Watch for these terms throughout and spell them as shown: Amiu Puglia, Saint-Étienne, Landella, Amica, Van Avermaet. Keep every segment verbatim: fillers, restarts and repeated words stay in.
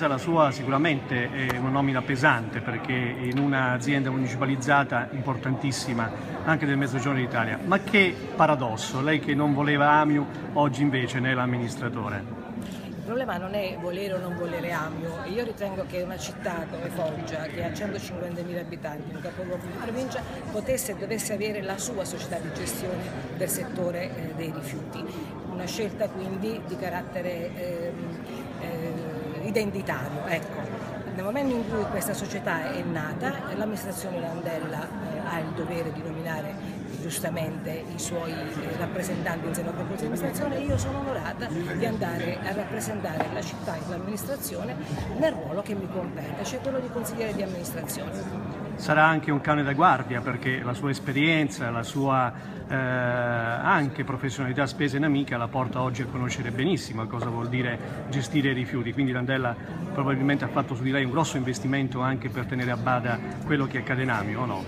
La sua sicuramente è una nomina pesante perché in un'azienda municipalizzata importantissima anche del Mezzogiorno d'Italia, ma che paradosso, lei che non voleva Amiu oggi invece ne è l'amministratore. Il problema non è volere o non volere Amiu, io ritengo che una città come Foggia, che ha centocinquantamila abitanti, un capoluogo di provincia, potesse e dovesse avere la sua società di gestione del settore eh, dei rifiuti. Una scelta quindi di carattere eh, eh, identitario. Ecco. Nel momento in cui questa società è nata, l'amministrazione Landella eh, ha il dovere di nominare giustamente i suoi rappresentanti in seno al consiglio di amministrazione e io sono onorata di andare a rappresentare la città e l'amministrazione nel ruolo che mi compete, cioè quello di consigliere di amministrazione. Sarà anche un cane da guardia perché la sua esperienza, la sua eh, anche professionalità spesa in Amica la porta oggi a conoscere benissimo cosa vuol dire gestire i rifiuti, quindi Landella probabilmente ha fatto su di lei un grosso investimento anche per tenere a bada quello che accade in Amiu, o no?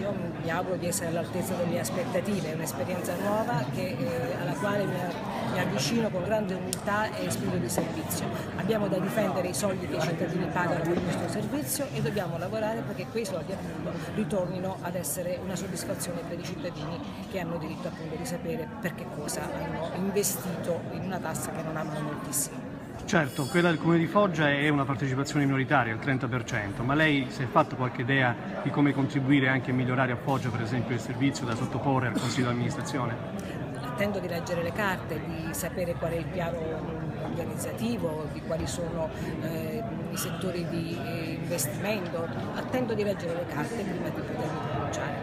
Io mi auguro di essere all'altezza delle mie aspettative, è un'esperienza nuova che, eh, alla quale mi avvicino con grande umiltà e spirito di servizio. Abbiamo da difendere i soldi che i cittadini pagano per questo servizio e dobbiamo lavorare perché quei soldi appunto ritornino ad essere una soddisfazione per i cittadini che hanno diritto appunto di sapere per che cosa hanno investito in una tassa che non amano moltissimo. Certo, quella del Comune di Foggia è una partecipazione minoritaria, il trenta per cento, ma lei si è fatto qualche idea di come contribuire anche a migliorare a Foggia per esempio il servizio da sottoporre al Consiglio di amministrazione? Attendo di leggere le carte, di sapere qual è il piano organizzativo, di quali sono eh, i settori di investimento, attendo di leggere le carte prima di potermi pronunciare.